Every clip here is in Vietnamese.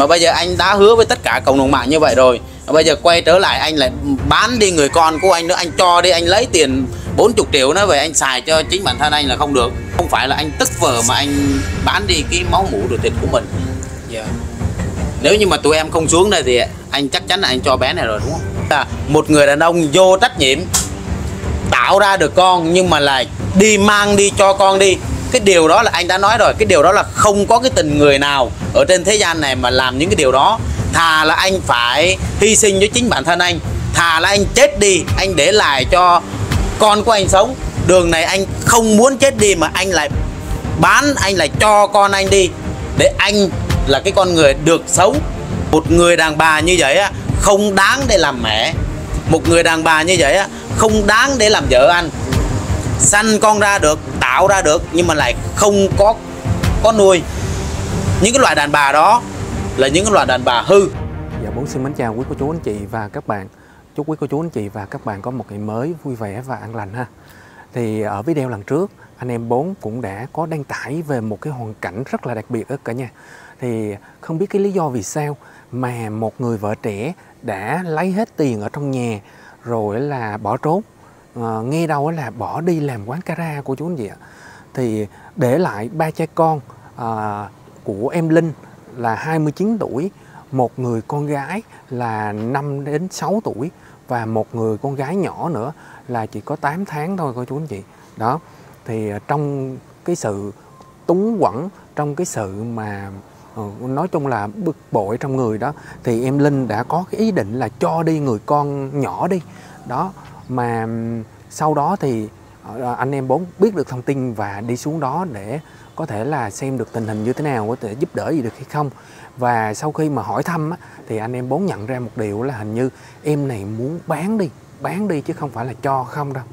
Mà bây giờ anh đã hứa với tất cả cộng đồng mạng như vậy rồi, bây giờ quay trở lại anh lại bán đi người con của anh nữa, anh cho đi, anh lấy tiền 40 triệu nó về anh xài cho chính bản thân anh là không được. Không phải là anh tức vợ mà anh bán đi cái máu mủ ruột thịt của mình. Yeah. Nếu như mà tụi em không xuống đây thì anh chắc chắn là anh cho bé này rồi đúng không? Là một người đàn ông vô trách nhiệm, tạo ra được con nhưng mà lại đi mang đi cho con đi. Cái điều đó là anh đã nói rồi, cái điều đó là không có cái tình người nào ở trên thế gian này mà làm những cái điều đó. Thà là anh phải hy sinh cho chính bản thân anh, thà là anh chết đi, anh để lại cho con của anh sống. Đường này anh không muốn chết đi mà anh lại bán, anh lại cho con anh đi, để anh là cái con người được sống. Một người đàn bà như vậy không đáng để làm mẹ, một người đàn bà như vậy không đáng để làm vợ anh. Sanh con ra được, tạo ra được nhưng mà lại không có nuôi. Những cái loại đàn bà đó là những cái loại đàn bà hư. Dạ, Bốn xin mến chào quý cô chú anh chị và các bạn. Chúc quý cô chú anh chị và các bạn có một ngày mới vui vẻ và an lành ha. Thì ở video lần trước anh em Bốn cũng đã có đăng tải về một cái hoàn cảnh rất là đặc biệt đó cả nhà. Thì không biết cái lý do vì sao mà một người vợ trẻ đã lấy hết tiền ở trong nhà rồi là bỏ trốn. Nghe đâu là bỏ đi làm quán karaoke của chú anh chị ạ. Thì để lại ba cha con của em Linh là 29 tuổi, một người con gái là 5 đến 6 tuổi và một người con gái nhỏ nữa là chỉ có 8 tháng thôi cô chú anh chị. Đó. Thì trong cái sự túng quẫn, trong cái sự mà nói chung là bực bội trong người đó, thì em Linh đã có cái ý định là cho đi người con nhỏ đi. Đó. Mà sau đó thì anh em Bốn biết được thông tin và đi xuống đó để có thể là xem được tình hình như thế nào, có thể giúp đỡ gì được hay không. Và sau khi mà hỏi thăm thì anh em Bốn nhận ra một điều là hình như em này muốn bán đi chứ không phải là cho không đâu.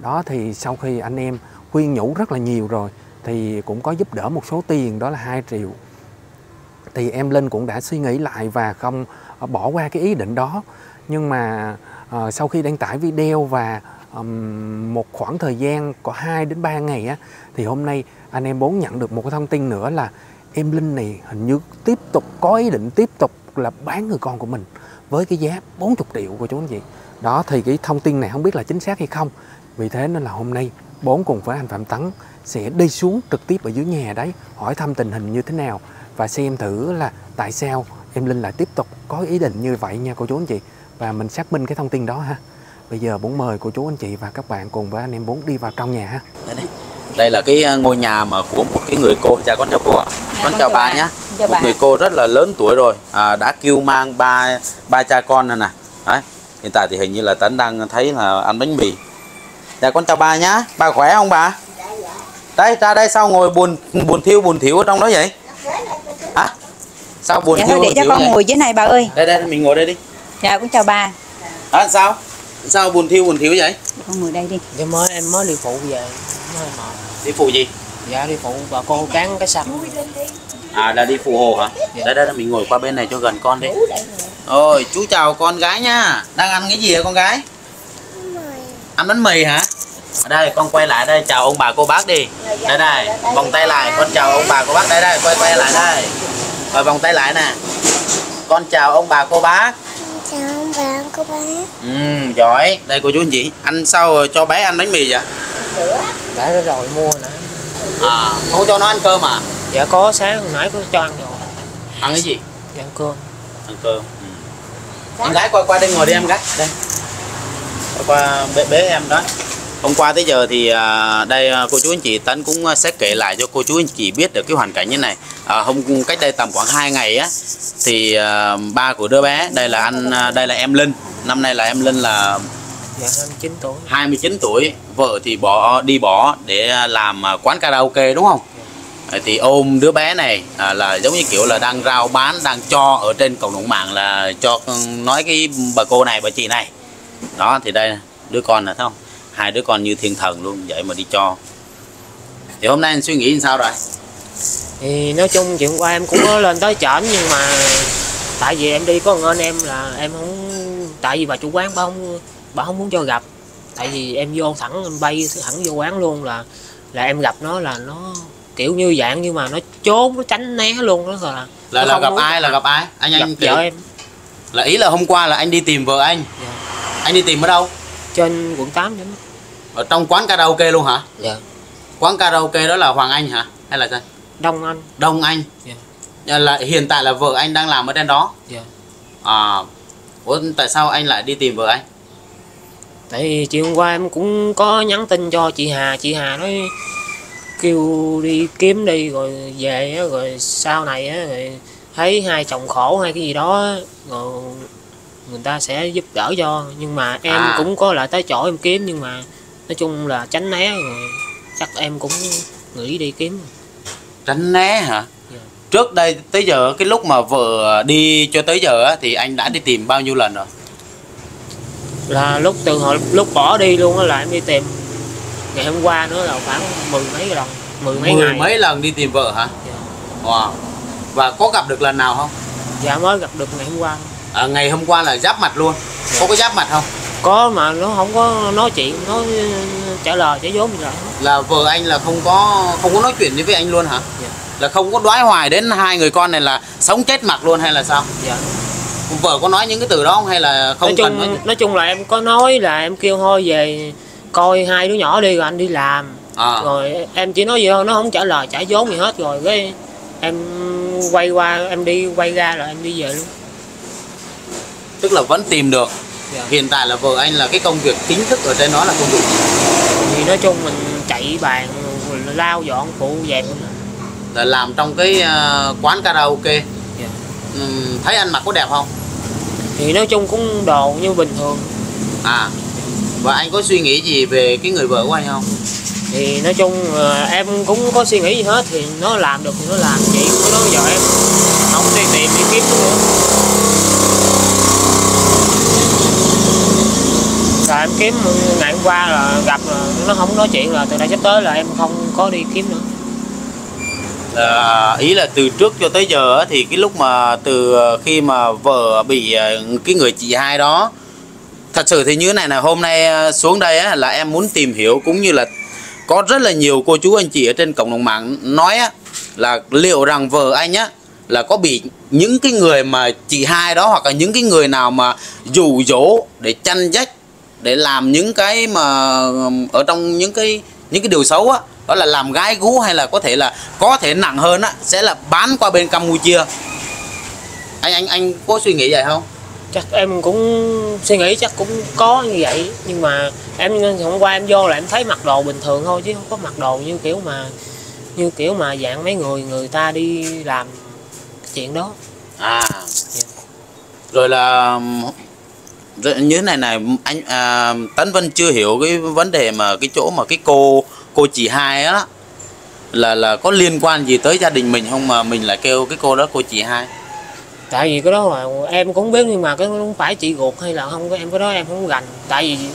Đó, thì sau khi anh em khuyên nhủ rất là nhiều rồi thì cũng có giúp đỡ một số tiền đó là 2 triệu. Thì em Linh cũng đã suy nghĩ lại và không bỏ qua cái ý định đó. Nhưng mà sau khi đăng tải video và một khoảng thời gian có 2 đến 3 ngày thì hôm nay anh em Bốn nhận được một cái thông tin nữa là em Linh này hình như tiếp tục có ý định tiếp tục là bán người con của mình với cái giá 40 triệu của chú anh chị. Đó, thì cái thông tin này không biết là chính xác hay không. Vì thế nên là hôm nay Bốn cùng với anh Phạm Tấn sẽ đi xuống trực tiếp ở dưới nhà đấy, hỏi thăm tình hình như thế nào và xem thử là tại sao em Linh lại tiếp tục có ý định như vậy nha cô chú anh chị. Và mình xác minh cái thông tin đó ha. Bây giờ Bốn mời cô chú anh chị và các bạn cùng với anh em Bốn đi vào trong nhà ha. Đây là cái ngôi nhà mà của một cái người cô. Cha con chào cô ạ. Con chào bà nhé. Một người cô rất là lớn tuổi rồi, đã kêu mang ba cha con này nè. Đấy. Hiện tại thì hình như là Tấn đang thấy là ăn bánh mì. Dạ con chào bà nhá. Bà khỏe không bà? Đấy, ra đây sao ngồi buồn thiu ở trong đó vậy? À, sao buồn thiu? Để cho con ngồi dưới này bà ơi. Đây mình ngồi đây đi. Dạ cũng chào bà. À, sao buồn thiu vậy? Con ngồi đây đi. Em mới đi phụ về. Đi phụ gì? Dạ đi phụ bà con cán cái sập. À, là đi phụ hồ hả? Dạ. Đây mình ngồi qua bên này cho gần con đi. Ôi chú chào con gái nha. Đang ăn cái gì hả con gái? Ăn bánh mì hả? Ở đây con quay lại đây chào ông bà cô bác đi. Đây vòng tay lại con chào ông bà cô bác. Đây quay lại đây. Rồi vòng tay lại nè. Con chào ông bà cô bác. Chào ông bà cô bác. Ừ, giỏi. Đây cô chú anh chị. Anh sao rồi cho bé ăn bánh mì vậy? Đã rồi mua nữa. À, không cho nó ăn cơm à? Dạ có, sáng hồi nãy có cho ăn rồi. Ăn cái gì? Dạ, ăn cơm. Ăn cơm. Ừ. Em gái qua đây ngồi đi em gái. Đây. Qua bế em đó. Hôm qua tới giờ thì đây cô chú anh chị Tấn cũng sẽ kể lại cho cô chú anh chị biết được cái hoàn cảnh như này. Hôm cách đây tầm khoảng 2 ngày á thì ba của đứa bé, đây là em Linh. Năm nay là em Linh là 29 tuổi, vợ thì bỏ để làm quán karaoke đúng không? Thì ôm đứa bé này là giống như kiểu là đang rao bán, đang cho ở trên cộng đồng mạng là cho nói cái bà cô này, bà chị này. Đó thì đây đứa con là thấy không? Hai đứa con như thiên thần luôn vậy mà đi cho. Thì hôm nay anh suy nghĩ sao rồi? Thì nói chung chuyện qua em cũng có lên tới trển nhưng mà tại vì em đi có ngân em là em không, tại vì bà chủ quán bà không muốn cho gặp. Tại vì em vô thẳng, em bay thẳng vô quán luôn là em gặp nó là nó kiểu như dạng nhưng mà nó trốn, nó tránh né luôn đó, là Là gặp ai? Là gặp ai? Anh gặp vợ em. Là ý là hôm qua là anh đi tìm vợ anh. Dạ. Anh đi tìm ở đâu? Trên quận 8 đúng. Ở trong quán karaoke luôn hả? Dạ. Quán karaoke đó là Hoàng Anh hả? Hay là sao? Đông Anh. Đông Anh. Dạ. Là hiện tại là vợ anh đang làm ở trên đó. Dạ. À, ủa, tại sao anh lại đi tìm vợ anh? Tại chiều hôm qua em cũng có nhắn tin cho chị Hà. Chị Hà nói kêu đi kiếm đi rồi về, rồi sau này rồi thấy hai chồng khổ hay cái gì đó rồi người ta sẽ giúp đỡ cho. Nhưng mà em cũng có lại tới chỗ em kiếm, nhưng mà nói chung là tránh né rồi chắc em cũng nghĩ đi kiếm. Tránh né hả? Dạ. Trước đây tới giờ cái lúc mà vợ đi cho tới giờ á, thì anh đã đi tìm bao nhiêu lần rồi? Là lúc từ hồi lúc bỏ đi luôn á là em đi tìm. Ngày hôm qua nữa là khoảng mười mấy lần đi tìm vợ hả? Dạ. Wow. Và có gặp được lần nào không? Dạ mới gặp được ngày hôm qua. À, ngày hôm qua là giáp mặt luôn. Dạ. Có giáp mặt không? Có mà nó không có nói chuyện, nó trả lời trả vốn gì rồi. Là vợ anh là không có nói chuyện với anh luôn hả? Dạ. Là không có đoái hoài đến hai người con này là sống chết mặt luôn hay là sao? Dạ. Vợ có nói những cái từ đó không hay là không? Nói chung là em có nói là em kêu thôi về coi hai đứa nhỏ đi rồi anh đi làm. Rồi em chỉ nói gì thôi, nó không trả lời trả vốn gì hết rồi cái em quay qua em đi quay ra rồi em đi về luôn. Tức là vẫn tìm được. Dạ. Hiện tại là vợ anh là cái công việc chính thức ở trên đó là công việc gì? Thì nói chung mình chạy bàn lao dọn phụ dẹp là làm trong cái quán karaoke. Dạ. Thấy anh mặc có đẹp không? Thì nói chung cũng đồ như bình thường. À. Và anh có suy nghĩ gì về cái người vợ của anh không? Thì nói chung em cũng có suy nghĩ gì hết, thì nó làm được thì nó làm, chuyện của nó giờ em không đi tìm đi kiếm nữa. Rồi em kiếm ngày hôm qua là gặp là nó không nói chuyện, là từ đây sắp tới là em không có đi kiếm nữa. Ý là từ trước cho tới giờ thì cái lúc mà từ khi mà vợ bị cái người chị hai đó. Thật sự thì như thế này là hôm nay xuống đây á, là em muốn tìm hiểu cũng như là có rất là nhiều cô chú anh chị ở trên cộng đồng mạng nói á, là liệu rằng vợ anh á, là có bị những cái người mà chị hai đó hoặc là những cái người nào mà dụ dỗ để chăn dắt, để làm những cái mà ở trong những cái điều xấu á, đó là làm gái gú hay là có thể nặng hơn á, sẽ là bán qua bên Campuchia. Anh có suy nghĩ vậy không? Chắc em cũng suy nghĩ chắc cũng có như vậy, nhưng mà em hôm qua em vô là em thấy mặc đồ bình thường thôi chứ không có mặc đồ như kiểu mà dạng mấy người ta đi làm chuyện đó. À. Dạ. Rồi là như thế này anh Tấn Vân chưa hiểu cái vấn đề mà cái chỗ mà cái cô chị hai á là có liên quan gì tới gia đình mình không mà mình lại kêu cái cô đó cô chị hai. Tại vì cái đó là em cũng biết, nhưng mà cái không phải chị ruột hay là không, em cái đó em không rành. Tại vì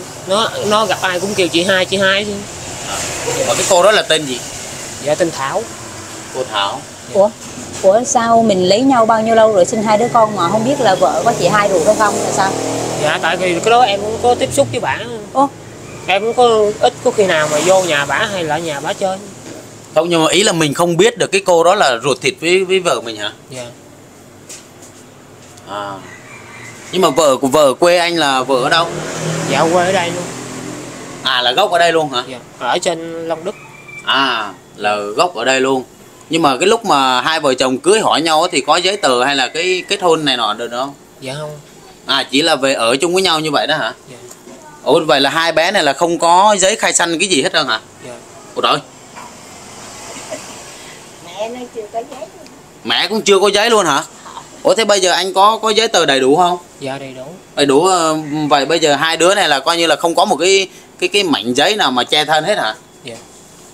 nó gặp ai cũng kêu chị hai chứ. Và cái cô đó là tên gì? Dạ tên Thảo. Cô Thảo. Dạ. Ủa sao mình lấy nhau bao nhiêu lâu rồi sinh hai đứa con mà không biết là vợ có chị hai ruột hay không là sao? Dạ tại vì cái đó em cũng có tiếp xúc với bả. Em cũng có ít có khi nào mà vô nhà bả hay là nhà bả chơi. Không, nhưng mà ý là mình không biết được cái cô đó là ruột thịt với vợ mình hả? Dạ. À. Nhưng mà vợ quê anh là vợ ở đâu? Dạ quê ở đây luôn. À là gốc ở đây luôn hả? Dạ, ở trên Long Đức. À là gốc ở đây luôn. Nhưng mà cái lúc mà hai vợ chồng cưới hỏi nhau thì có giấy tờ hay là cái kết hôn này nọ được không? Dạ không. À chỉ là về ở chung với nhau như vậy đó hả? Dạ. Ủa vậy là hai bé này là không có giấy khai sinh cái gì hết trơn hả? Dạ. Ủa trời. Mẹ nó chưa có giấy. Mẹ cũng chưa có giấy luôn hả? Ủa thế bây giờ anh có giấy tờ đầy đủ không? Dạ đầy đủ. Đầy đủ. Vậy bây giờ hai đứa này là coi như là không có một cái mảnh giấy nào mà che thân hết hả? Dạ.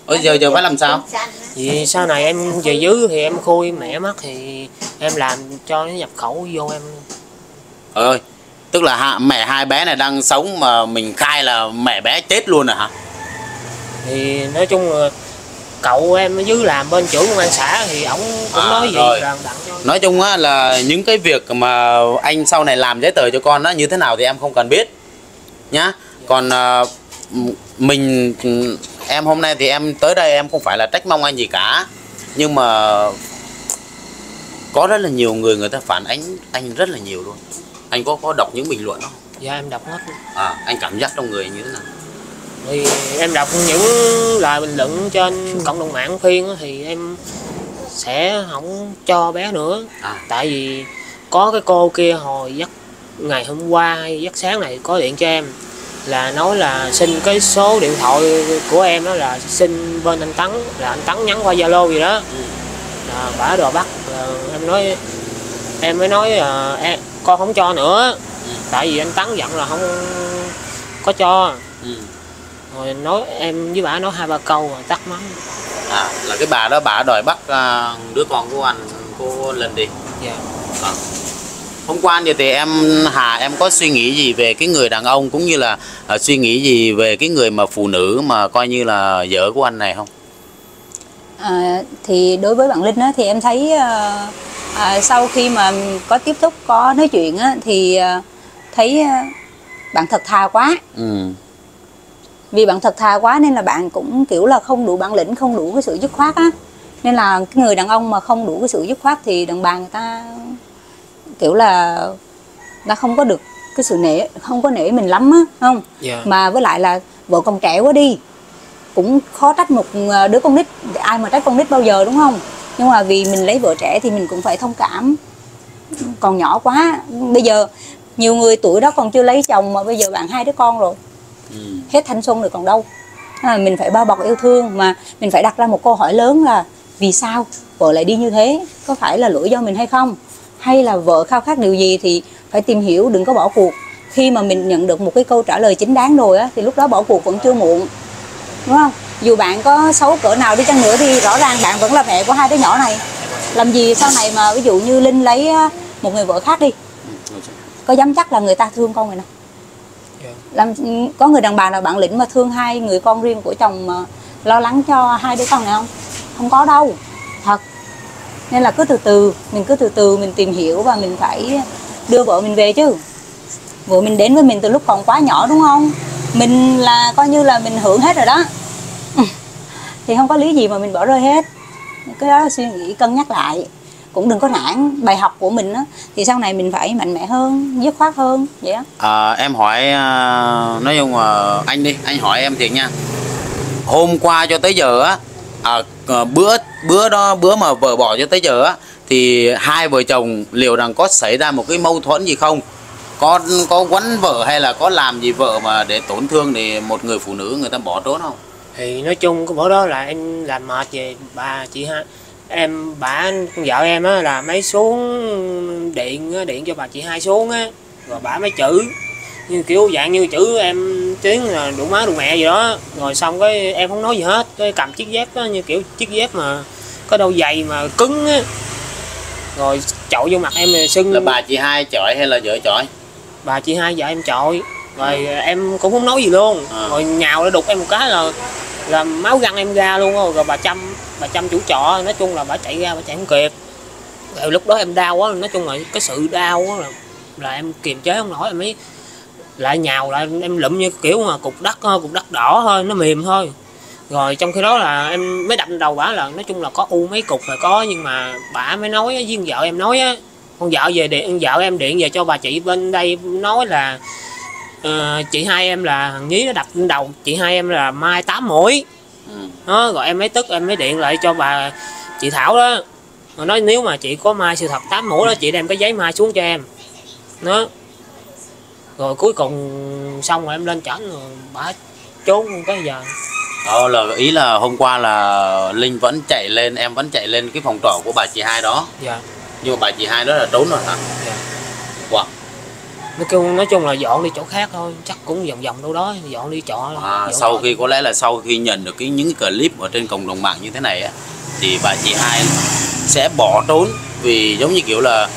Ủa giờ phải làm sao? Vì sau này em về dưới thì em khui mẹ mất thì em làm cho nó nhập khẩu vô em. Trời ơi, tức là mẹ hai bé này đang sống mà mình khai là mẹ bé chết luôn rồi hả? Thì nói chung là cậu em ở dưới làm bên chủ công an xã thì ổng cũng nói gì rằng đặng cho. Nói chung á là những cái việc mà anh sau này làm giấy tờ cho con nó như thế nào thì em không cần biết nhá. Còn em hôm nay thì em tới đây em không phải là trách mong anh gì cả, nhưng mà Có rất là nhiều người, người ta phản ánh anh rất là nhiều luôn. Anh có đọc những bình luận không? Dạ em đọc hết. À, anh cảm giác trong người như thế nào? Thì em đọc những lời bình luận trên cộng đồng mạng khuyên thì em sẽ không cho bé nữa. À. Tại vì có cái cô kia hồi giấc ngày hôm qua hay giấc sáng này có điện cho em là nói là xin cái số điện thoại của em, đó là xin bên anh Tấn, là anh Tấn nhắn qua Zalo gì đó. Là bả đòi bắt, em nói, em mới nói con không cho nữa. Tại vì anh Tấn giận là không có cho. Rồi nói em với bà nói 2-3 câu rồi tắt mắng. À, là cái bà đó bà đòi bắt đứa con của anh, cô Linh đi. Dạ. À. Hôm qua như thì em Hà em có suy nghĩ gì về cái người đàn ông cũng như là suy nghĩ gì về cái người mà phụ nữ mà coi như là vợ của anh này không? À, thì đối với bạn Linh á, thì em thấy sau khi mà có tiếp xúc có nói chuyện á, thì thấy bạn thật thà quá. Vì bạn thật thà quá nên là bạn cũng kiểu là không đủ bản lĩnh, không đủ cái sự dứt khoát á. Nên là cái người đàn ông mà không đủ cái sự dứt khoát thì đàn bà người ta kiểu là đã không có được cái sự nể, không có nể mình lắm á, không? Yeah. Mà với lại là vợ còn trẻ quá đi, cũng khó trách một đứa con nít, ai mà trách con nít bao giờ đúng không? Nhưng mà vì mình lấy vợ trẻ thì mình cũng phải thông cảm, còn nhỏ quá. Bây giờ nhiều người tuổi đó còn chưa lấy chồng mà bây giờ bạn 2 đứa con rồi. Hết thanh xuân rồi còn đâu. Mình phải bao bọc yêu thương, mà mình phải đặt ra một câu hỏi lớn là vì sao vợ lại đi như thế? Có phải là lỗi do mình hay không? Hay là vợ khao khát điều gì thì phải tìm hiểu, đừng có bỏ cuộc. Khi mà mình nhận được một cái câu trả lời chính đáng rồi á, thì lúc đó bỏ cuộc vẫn chưa muộn, đúng không? Dù bạn có xấu cỡ nào đi chăng nữa thì rõ ràng bạn vẫn là mẹ của 2 đứa nhỏ này. Làm gì sau này mà ví dụ như Linh lấy một người vợ khác đi, có dám chắc là người ta thương con người nào? Làm có người đàn bà nào bản lĩnh mà thương 2 người con riêng của chồng mà lo lắng cho 2 đứa con này không? Không có đâu, thật. Nên là cứ từ từ mình tìm hiểu và mình phải đưa vợ mình về chứ. Vợ mình đến với mình từ lúc còn quá nhỏ đúng không? Mình là coi như là mình hưởng hết rồi đó. Thì không có lý gì mà mình bỏ rơi hết. Cái đó suy nghĩ cân nhắc lại. Cũng đừng có nản, bài học của mình á, thì sau này mình phải mạnh mẽ hơn, dứt khoát hơn vậy á. Em hỏi, nói chung là anh đi, anh hỏi em thiệt nha. Hôm qua cho tới giờ á, bữa mà vợ bỏ cho tới giờ á, thì 2 vợ chồng liệu rằng có xảy ra một cái mâu thuẫn gì không? Có quánh vợ hay là có làm gì vợ mà để tổn thương thì một người phụ nữ người ta bỏ trốn không? Thì nói chung cái bữa đó là em làm mệt về bà chị ha. Em bà con vợ em á là mới xuống điện cho bà chị 2 xuống á, rồi bà mới chửi như kiểu dạng như chữ em tiếng là đủ má đủ mẹ gì đó. Rồi xong cái em không nói gì hết, cái cầm chiếc dép á, như kiểu chiếc dép mà có đôi giày mà cứng á, rồi chọi vô mặt em sưng. Là bà chị 2 chọi hay là vợ chọi? Bà chị 2 vợ em chọi. Rồi em cũng không nói gì luôn. Rồi nhào nó đục em một cái là máu răng em ra luôn rồi. Rồi bà Trâm chủ trọ, nói chung là bà chạy ra, bà chạy không kịp. Rồi lúc đó em đau quá, nói chung là cái sự đau quá là em kiềm chế không nổi, em mới lại nhào lại em lụm như kiểu mà cục đất đỏ thôi, nó mềm thôi. Rồi trong khi đó là em mới đập đầu bả, là nói chung là có u mấy cục là có, nhưng mà bả mới nói với vợ em, nói á, con vợ về điện, vợ em điện về cho bà chị bên đây nói là chị 2 em là thằng nhí nó đập lên đầu chị 2 em là mai 8 mũi. Đó, rồi em mới tức, em mới điện lại cho bà chị Thảo đó, rồi nói nếu mà chị có mai sự thật 8 mũi đó, chị đem cái giấy mai xuống cho em đó. Rồi cuối cùng xong rồi em lên trển rồi bà trốn luôn tới giờ. Là ý là hôm qua là Linh vẫn chạy lên, em vẫn chạy lên cái phòng trọ của bà chị 2 đó. Dạ. Nhưng mà bà chị 2 đó là trốn rồi hả? Dạ. Wow. Nói chung là dọn đi chỗ khác thôi, chắc cũng vòng đâu đó, dọn đi chỗ. Sau khi có lẽ là sau khi nhận được những clip ở trên cộng đồng mạng như thế này á, thì bà chị 2 sẽ bỏ trốn. Vì giống như kiểu là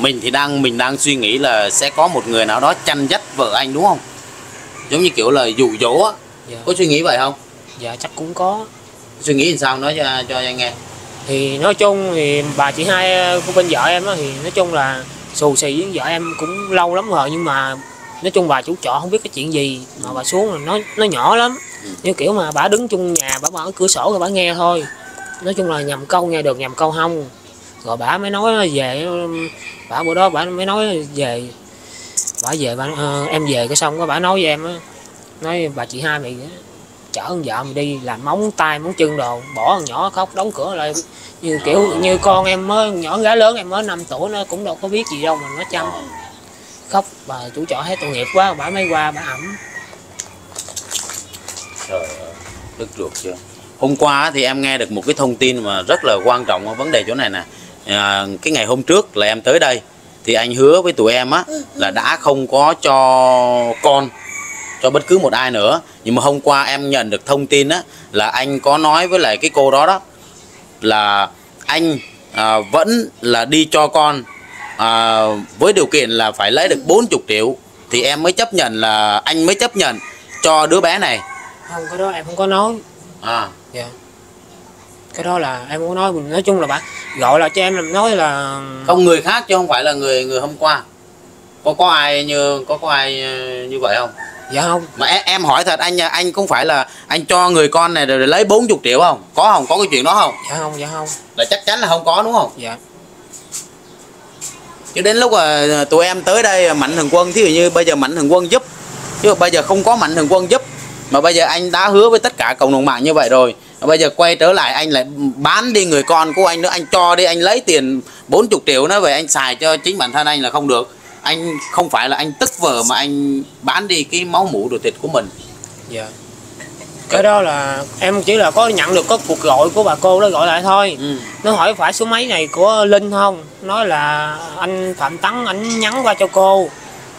mình thì đang suy nghĩ là sẽ có một người nào đó chăn dắt vợ anh đúng không? Giống như kiểu là dụ dỗ á. Dạ. Có suy nghĩ vậy không? Dạ chắc cũng có. Suy nghĩ làm sao nói cho anh nghe. Thì nói chung thì bà chị 2 của bên vợ em á, thì nói chung là xù xì với vợ em cũng lâu lắm rồi, nhưng mà nói chung bà chủ trọ không biết cái chuyện gì mà bà xuống là nó nhỏ lắm, như kiểu mà bà đứng chung nhà, bà mở cửa sổ rồi bà nghe thôi. Nói chung là nhầm câu nghe được nhầm câu không. Rồi bả mới nói về, bả bữa đó bả mới nói về, bả về bả, em về cái xong bả nói với em á, nói bà chị hai mày chở con vợ mày đi làm móng tay móng chân đồ, bỏ con nhỏ khóc đóng cửa lại, như kiểu như con em mới nhỏ, gái lớn em mới 5 tuổi nó cũng đâu có biết gì đâu mà nó chăm khóc. Bà chủ trọ thấy tội nghiệp quá, bả mới qua bả ẩm. Trời ơi, đứt ruột chưa? Hôm qua thì em nghe được một cái thông tin mà rất là quan trọng ở vấn đề chỗ này nè. Cái ngày hôm trước là em tới đây thì anh hứa với tụi em á là đã không có cho con cho bất cứ một ai nữa. Nhưng mà hôm qua em nhận được thông tin á là anh có nói với lại cái cô đó đó là anh vẫn là đi cho con với điều kiện là phải lấy được 40 triệu thì em mới chấp nhận, là anh mới chấp nhận cho đứa bé này. Không, cái đó em không có nói. À, dạ. Yeah. Cái đó là em muốn nói, nói chung là bạn gọi là cho em làm nói là không, người khác chứ không phải là người hôm qua. Có ai như có ai như vậy không? Dạ không. Mà em hỏi thật, anh cũng phải là anh cho người con này rồi lấy 40 triệu không? Có không? Có cái chuyện đó không? Dạ không, dạ không. Là chắc chắn là không có đúng không? Dạ. Chứ đến lúc là tụi em tới đây Mạnh Thường Quân, thí dụ như bây giờ Mạnh Thường Quân giúp, chứ bây giờ không có Mạnh Thường Quân giúp. Mà bây giờ anh đã hứa với tất cả cộng đồng mạng như vậy rồi, bây giờ quay trở lại anh lại bán đi người con của anh nữa, anh cho đi, anh lấy tiền 40 triệu nó về anh xài cho chính bản thân anh là không được. Anh không phải là anh tức vợ mà anh bán đi cái máu mủ đồ thịt của mình. Dạ. Cái đó là em chỉ là có nhận được có cuộc gọi của bà cô đó gọi lại thôi. Ừ. Nó hỏi phải số máy này của Linh không? Nói là anh Phạm Tấn anh nhắn qua cho cô.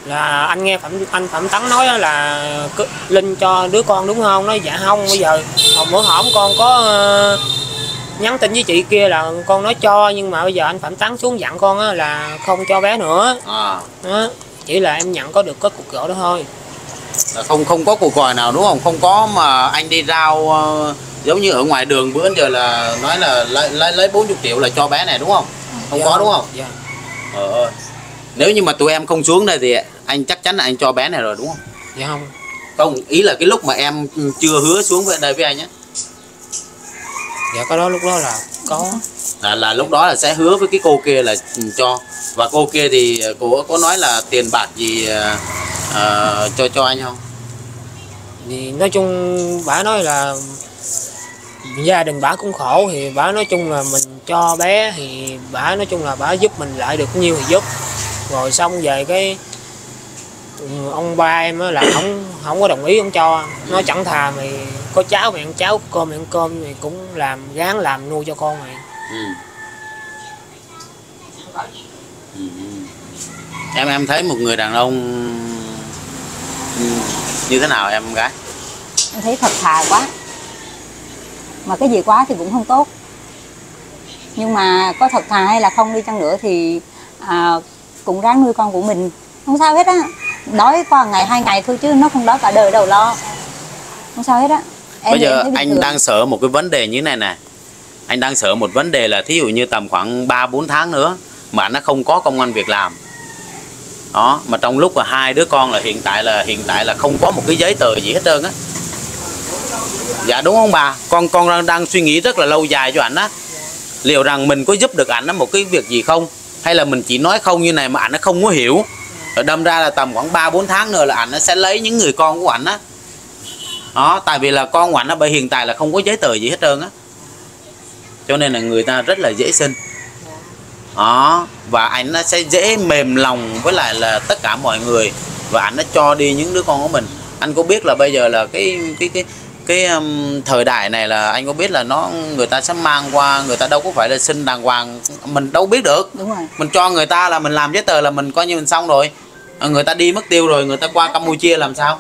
Là anh nghe anh Phạm Tấn nói là Linh cho đứa con đúng không? Nói dạ không, bây giờ hồi bữa hổm con có nhắn tin với chị kia là con nói cho, nhưng mà bây giờ anh Phạm Tấn xuống dặn con là không cho bé nữa. À. Đó. Chỉ là em nhận có được có cuộc gọi đó thôi. Là không có cuộc gọi nào đúng không? Không có mà anh đi rao giống như ở ngoài đường bữa giờ là nói là lấy 40 triệu là cho bé này đúng không? Không dạ, có đúng không? Dạ. Ờ. Nếu như mà tụi em không xuống đây thì anh chắc chắn là anh cho bé này rồi đúng không? Dạ không. Không, ý là cái lúc mà em chưa hứa xuống về đây với anh á. Dạ có đó, lúc đó là có. Là lúc đó là sẽ hứa với cái cô kia là cho. Và cô kia thì cô có nói là tiền bạc gì cho anh không? Thì nói chung bả nói là gia đình bả cũng khổ, thì bả nói chung là mình cho bé thì bả nói chung là bả giúp mình lại được nhiêu thì giúp. Rồi xong về cái ông ba em là không có đồng ý, không cho. Nó chẳng thà mày có cháu mày ăn cháu, cơm mày ăn cơm, mày cũng làm gán làm nuôi cho con mày. Ừ. Em thấy một người đàn ông như thế nào em gái? Em thấy thật thà quá. Mà cái gì quá thì cũng không tốt. Nhưng mà có thật thà hay là không đi chăng nữa thì cũng ráng nuôi con của mình, không sao hết á. Đói qua ngày hai ngày thôi chứ nó không đói cả đời đâu lo, không sao hết á. Bây giờ anh đang sợ một cái vấn đề như thế này nè, anh đang sợ một vấn đề là thí dụ như tầm khoảng 3-4 tháng nữa mà nó không có công ăn việc làm đó, mà trong lúc là hai đứa con là hiện tại là không có một cái giấy tờ gì hết trơn á. Dạ đúng không bà? Con đang suy nghĩ rất là lâu dài cho ảnh á, liệu rằng mình có giúp được ảnh một cái việc gì không, hay là mình chỉ nói không như này mà ảnh nó không có hiểu. Rồi đâm ra là tầm khoảng 3-4 tháng nữa là ảnh nó sẽ lấy những người con của ảnh á. Đó, tại vì là con của ảnh nó bởi hiện tại là không có giấy tờ gì hết trơn á. Cho nên là người ta rất là dễ sinh. Đó, và ảnh nó sẽ dễ mềm lòng với lại là tất cả mọi người, và ảnh nó cho đi những đứa con của mình. Anh có biết là bây giờ là cái thời đại này là anh có biết là người ta sẽ mang qua, người ta đâu có phải là sinh đàng hoàng, mình đâu biết được. Đúng rồi. Mình cho người ta là mình làm giấy tờ là mình coi như mình xong rồi. Người ta đi mất tiêu rồi, người ta qua Campuchia làm sao?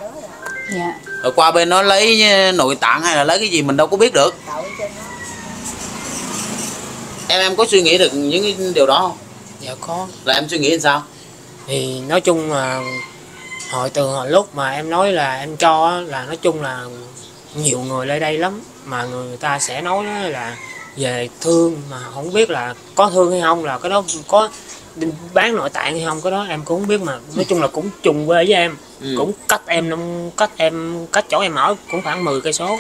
Dạ. Rồi qua bên nó lấy nội tạng hay là lấy cái gì mình đâu có biết được. Em có suy nghĩ được những cái điều đó không? Dạ có. Là em suy nghĩ làm sao? Thì nói chung là từ hồi lúc mà em nói là em cho là nói chung là nhiều người lại đây lắm, mà người ta sẽ nói là về thương, mà không biết là có thương hay không, là cái đó có bán nội tạng hay không, cái đó em cũng không biết. Mà nói chung là cũng trùng quê với em, cũng cách chỗ em ở cũng khoảng 10 cây số.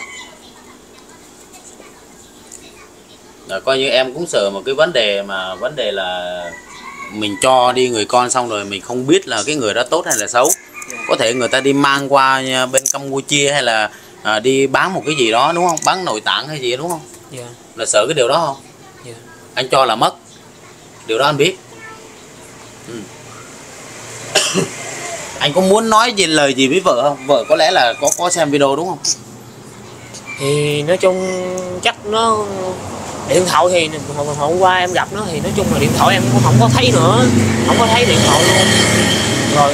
Coi như em cũng sợ một cái vấn đề mà là mình cho đi người con xong rồi mình không biết là cái người đó tốt hay là xấu. Có thể người ta đi mang qua bên Campuchia hay là đi bán một cái gì đó đúng không? Bán nội tạng hay gì đúng không? Yeah. Là sợ cái điều đó không? Yeah. Anh cho là mất. Điều đó anh biết. Anh có muốn nói gì lời gì với vợ không? Vợ có lẽ là có xem video đúng không? Thì nói chung chắc nó điện thoại thì hôm qua em gặp nó thì nói chung là điện thoại em cũng không có thấy nữa, không có thấy điện thoại luôn. Rồi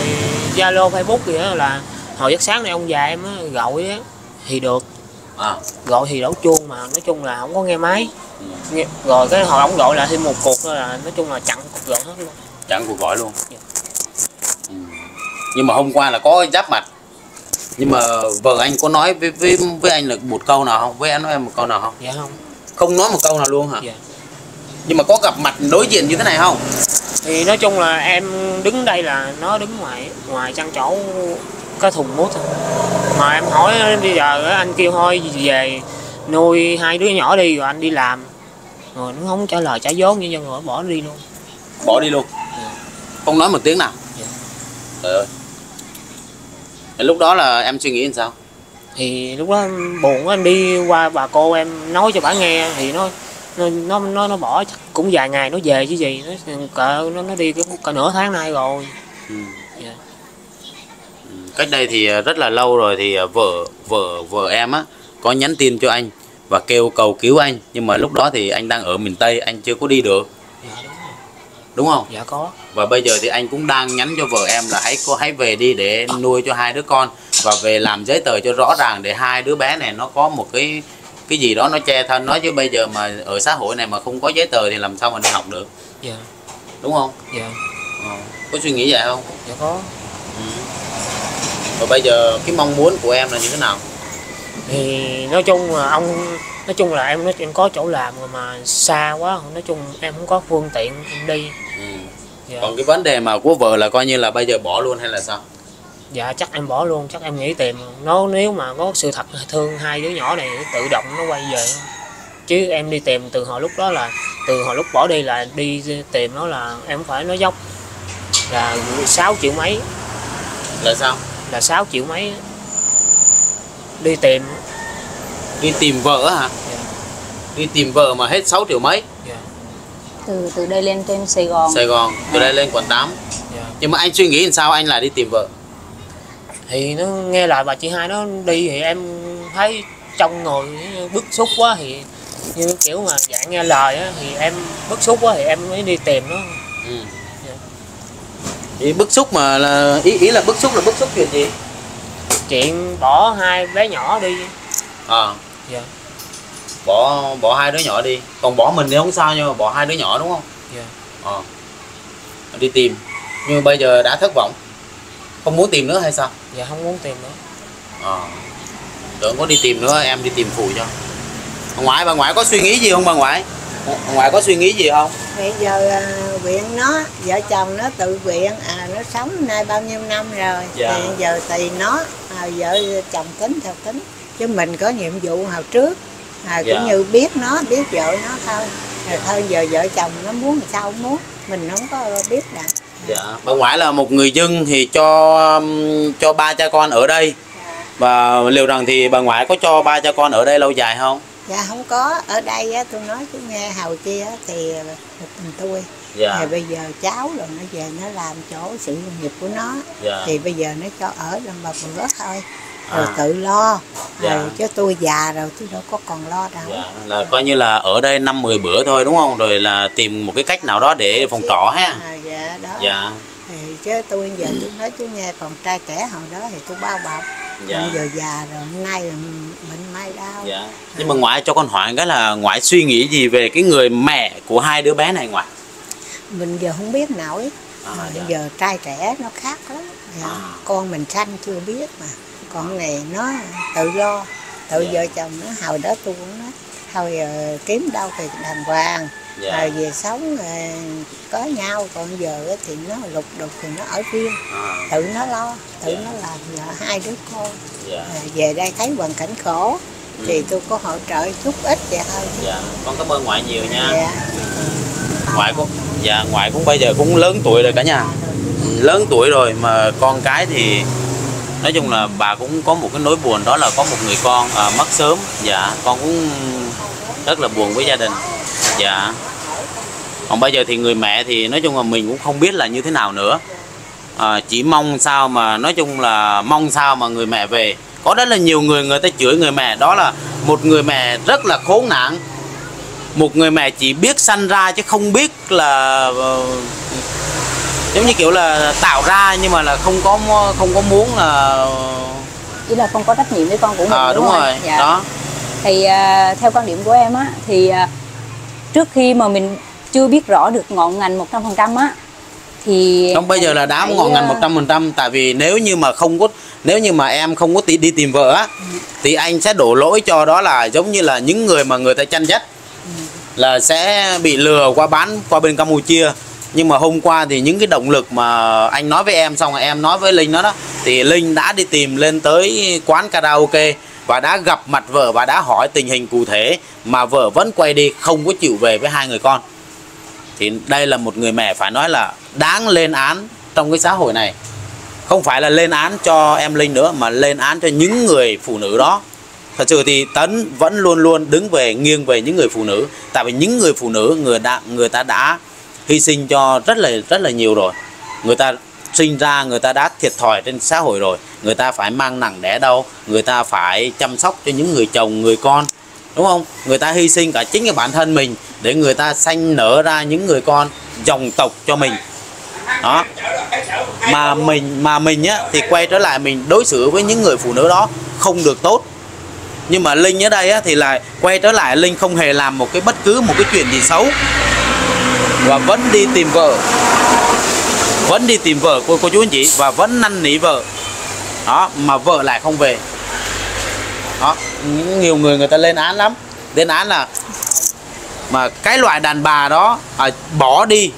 Zalo Facebook gì đó là hồi giấc sáng nay ông già em đó, gọi đó, thì được gọi thì đổ chuông mà nói chung là không có nghe máy. Rồi cái hồi ông gọi là thêm một cuộc đó là nói chung là chặn cuộc gọi hết luôn, chặn cuộc gọi luôn. Nhưng mà hôm qua là có giáp mặt. Nhưng mà vợ anh có nói với anh là một câu nào không? Với anh nói em một câu nào không? Dạ không. Không nói một câu nào luôn hả? Dạ. Nhưng mà có gặp mặt đối diện như thế này không? Thì nói chung là em đứng đây là nó đứng ngoài chăn chỗ cái thùng mút thôi. Mà em hỏi bây giờ anh kêu thôi về nuôi hai đứa nhỏ đi rồi anh đi làm. Rồi nó không trả lời trả vốn như vậy rồi bỏ đi luôn. Bỏ đi luôn? Dạ. Không nói một tiếng nào? Dạ. Trời ơi. Lúc đó là em suy nghĩ làm sao? Thì lúc đó buồn quá, em đi qua bà cô em nói cho bà nghe thì nó bỏ chắc cũng vài ngày nó về chứ gì, nó đi cả nửa tháng nay rồi. Yeah. Cách đây thì rất là lâu rồi thì vợ em á có nhắn tin cho anh và kêu cầu cứu anh, nhưng mà lúc đó thì anh đang ở miền Tây, anh chưa có đi được. Dạ, đúng rồi. Đúng không? Dạ có. Và bây giờ thì anh cũng đang nhắn cho vợ em là hãy về đi để nuôi cho hai đứa con và về làm giấy tờ cho rõ ràng để hai đứa bé này nó có một cái gì đó nó che thân nó, chứ bây giờ mà ở xã hội này mà không có giấy tờ thì làm sao mà đi học được. Dạ. Đúng không? Dạ. Có suy nghĩ vậy không? Dạ có. Và bây giờ cái mong muốn của em là như thế nào? Thì nói chung là em có chỗ làm rồi mà xa quá, nói chung em không có phương tiện em đi. Dạ. Còn cái vấn đề mà của vợ là coi như là bây giờ bỏ luôn hay là sao? Dạ chắc em bỏ luôn, chắc em nghĩ tìm nó, nếu mà có sự thật thương hai đứa nhỏ này tự động nó quay về. Chứ em đi tìm từ hồi lúc đó là từ hồi lúc bỏ đi là đi tìm nó là em phải nói dốc là 6 triệu mấy. Là sao? Là 6 triệu mấy đi tìm. Đi tìm vợ hả? Dạ. Đi tìm vợ mà hết 6 triệu mấy? Dạ. Từ đây lên trên Sài Gòn. Sài Gòn, từ đây lên quận 8. Dạ. Nhưng mà anh suy nghĩ làm sao anh lại đi tìm vợ? Thì nó nghe lại bà chị hai nó đi thì em thấy trong người bức xúc quá, thì như kiểu mà dạng nghe lời á, thì em bức xúc quá thì em mới đi tìm nó. Dạ. Ý bức xúc mà là ý là bức xúc chuyện gì? Chuyện bỏ hai bé nhỏ đi. Dạ. Bỏ hai đứa nhỏ đi, còn bỏ mình thì không sao nhưng mà bỏ hai đứa nhỏ đúng không? Dạ. Đi tìm nhưng bây giờ đã thất vọng, không muốn tìm nữa hay sao? Dạ không muốn tìm nữa. Tưởng có đi tìm nữa em đi tìm phụ cho. Bà ngoại có suy nghĩ gì không? Bà ngoại có suy nghĩ gì không? Bây giờ viện nó, vợ chồng nó tự viện, nó sống nay bao nhiêu năm rồi. Dạ. Thì giờ thì nó vợ chồng tính theo tính, chứ mình có nhiệm vụ hồi trước cũng như biết nó, biết vợ nó thôi. Thôi giờ vợ chồng nó muốn sao không muốn, mình không có biết nè. Dạ. Bà ngoại là một người dân thì cho ba cha con ở đây. Dạ. Và liệu rằng thì bà ngoại có cho ba cha con ở đây lâu dài không? Dạ không có, ở đây á, tôi nói chứ nghe hầu kia á, thì mình tôi. Dạ. Thì bây giờ cháu rồi nó về nó làm chỗ sự nghiệp của nó. Dạ. Thì bây giờ nó cho ở làm bà bữa thôi. Rồi tự lo. Dạ. Rồi chứ tôi già rồi chứ đâu có còn lo đâu. Dạ. Là coi như là ở đây 5-10 bữa thôi đúng không? Rồi là tìm một cái cách nào đó để phòng trọ ha. Dạ đó. Dạ. Thì chứ tôi giờ tôi nói chứ nghe phòng trai trẻ hồi đó thì tôi bao bọc. Dạ. Giờ già rồi hôm nay là bệnh mai đau. Dạ. Nhưng mà ngoại cho con hỏi cái là ngoại suy nghĩ gì về cái người mẹ của hai đứa bé này ngoại? Mình giờ không biết nổi. Dạ. Giờ trai trẻ nó khác lắm. Dạ. Con mình sanh chưa biết mà. Con này nó tự lo, tự vợ chồng nó, hồi đó tôi cũng nói, hồi kiếm đâu thì đàng hoàng, rồi về sống có nhau, còn giờ thì nó lục đục thì nó ở riêng, tự nó lo, tự nó làm, nhờ hai đứa con. Về đây thấy hoàn cảnh khổ, thì tôi có hỗ trợ chút ít vậy thôi. Dạ, con cảm ơn ngoại nhiều nha. Dạ. Ngoại cũng, dạ ngoại cũng bây giờ cũng lớn tuổi rồi cả nhà, lớn tuổi rồi mà con cái thì nói chung là bà cũng có một cái nỗi buồn, đó là có một người con mất sớm. Dạ, con cũng rất là buồn với gia đình. Dạ. Còn bây giờ thì người mẹ thì nói chung là mình cũng không biết là như thế nào nữa. Chỉ mong sao mà nói chung là mong sao mà người mẹ về. Có rất là nhiều người, người ta chửi người mẹ đó là một người mẹ rất là khốn nạn, một người mẹ chỉ biết sanh ra chứ không biết là giống như kiểu là tạo ra, nhưng mà là không có muốn là chỉ là không có trách nhiệm với con của mình. Đúng rồi. Dạ. Đó thì theo quan điểm của em á thì trước khi mà mình chưa biết rõ được ngọn ngành 100% á thì không, bây giờ là đã ngọn ngành 100%. Tại vì nếu như mà em không có đi tìm vợ á thì anh sẽ đổ lỗi cho đó là giống như là những người mà người ta chăn dắt là sẽ bị lừa qua bán qua bên Campuchia. Nhưng mà hôm qua thì những cái động lực mà anh nói với em xong rồi em nói với Linh đó thì Linh đã đi tìm lên tới quán karaoke và đã gặp mặt vợ và đã hỏi tình hình cụ thể mà vợ vẫn quay đi, không có chịu về với hai người con. Thì đây là một người mẹ phải nói là đáng lên án trong cái xã hội này. Không phải là lên án cho em Linh nữa mà lên án cho những người phụ nữ đó. Thật sự thì Tấn vẫn luôn luôn đứng về nghiêng về những người phụ nữ. Tại vì những người phụ nữ người ta đã hy sinh cho rất là nhiều rồi. Người ta sinh ra người ta đã thiệt thòi trên xã hội rồi. Người ta phải mang nặng đẻ đau, người ta phải chăm sóc cho những người chồng, người con. Đúng không? Người ta hy sinh cả chính cái bản thân mình để người ta sanh nở ra những người con dòng tộc cho mình. Đó. Mà mình á thì quay trở lại mình đối xử với những người phụ nữ đó không được tốt. Nhưng mà Linh ở đây á thì lại quay trở lại, Linh không hề làm một cái bất cứ một cái chuyện gì xấu. Và vẫn đi tìm vợ. Vẫn đi tìm vợ cô chú anh chị và vẫn năn nỉ vợ. Đó, mà vợ lại không về. Đó, nhiều người người ta lên án lắm. Lên án là mà cái loại đàn bà đó bỏ đi,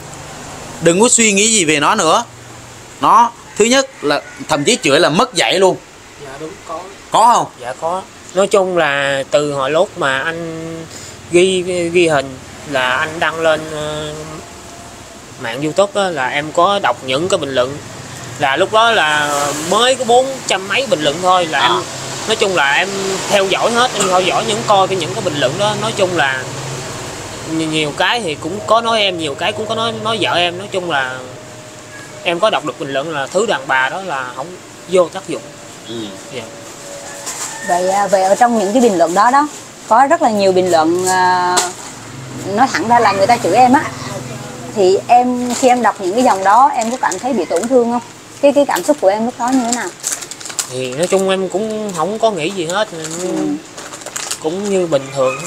đừng có suy nghĩ gì về nó nữa. Nó thứ nhất là thậm chí chửi là mất dạy luôn. Dạ đúng, có. Có không? Dạ có. Nói chung là từ hồi lúc mà anh ghi hình là anh đăng lên mạng YouTube là em có đọc những cái bình luận. Là lúc đó là mới có 400 mấy bình luận thôi là em nói chung là em theo dõi hết, em theo dõi những cái bình luận đó. Nói chung là nhiều cái thì cũng có nói em, nhiều cái cũng có nói vợ em. Nói chung là em có đọc được bình luận là thứ đàn bà đó là không vô tác dụng. Yeah. Vậy ở trong những cái bình luận đó có rất là nhiều bình luận nói thẳng ra là người ta chửi em á, thì em khi em đọc những cái dòng đó em có cảm thấy bị tổn thương không? Cái cảm xúc của em lúc đó như thế nào? Thì nói chung em cũng không có nghĩ gì hết, cũng như bình thường.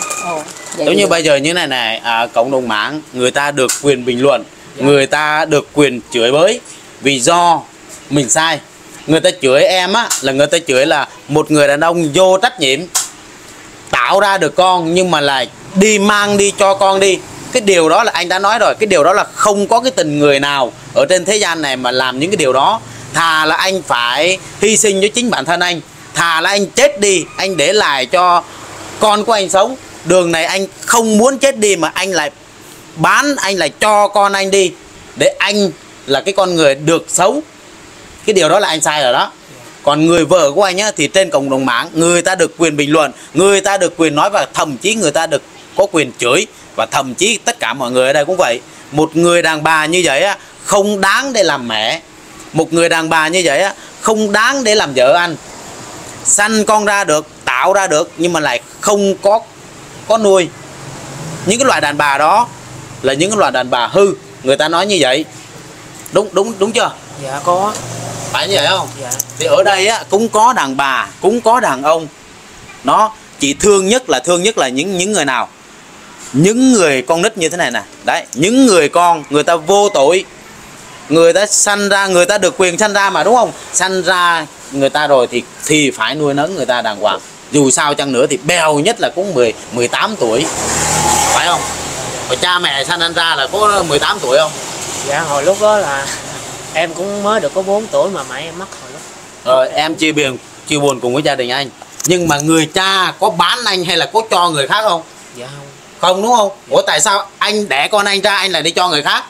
Giống như bây giờ như này này, cộng đồng mạng người ta được quyền bình luận, người ta được quyền chửi bới vì do mình sai. Người ta chửi em á là người ta chửi là một người đàn ông vô trách nhiệm, tạo ra được con nhưng mà lại đi mang đi cho con đi. Cái điều đó là anh đã nói rồi, cái điều đó là không có cái tình người nào ở trên thế gian này mà làm những cái điều đó. Thà là anh phải hy sinh cho chính bản thân anh, thà là anh chết đi, anh để lại cho con của anh sống. Đường này anh không muốn chết đi mà anh lại bán, anh lại cho con anh đi để anh là cái con người được sống. Cái điều đó là anh sai rồi đó. Còn người vợ của anh á, thì trên cộng đồng mạng người ta được quyền bình luận, người ta được quyền nói và thậm chí người ta được có quyền chửi. Và thậm chí tất cả mọi người ở đây cũng vậy. Một người đàn bà như vậy á, không đáng để làm mẹ. Một người đàn bà như vậy á, không đáng để làm vợ anh. Sanh con ra được, tạo ra được nhưng mà lại không có nuôi. Những cái loại đàn bà đó là những cái loại đàn bà hư, người ta nói như vậy. Đúng chưa? Dạ có. Phải như vậy không? Dạ. Thì ở đây á cũng có đàn bà, cũng có đàn ông. Nó chỉ thương nhất là những người nào? Những người con nít như thế này nè. Đấy, những người con người ta vô tội. Người ta sanh ra, người ta được quyền sanh ra mà, đúng không? Sanh ra người ta rồi thì phải nuôi nấng người ta đàng hoàng. Dù sao chăng nữa thì bèo nhất là cũng 18 tuổi. Phải không? Và cha mẹ sanh anh ra là có 18 tuổi không? Dạ hồi lúc đó là em cũng mới được có 4 tuổi mà mẹ em mất hồi lúc. Rồi em chia buồn cùng với gia đình anh. Nhưng mà người cha có bán anh hay là có cho người khác không? Dạ không. Không đúng không? Ủa tại sao anh đẻ con anh ra anh lại đi cho người khác?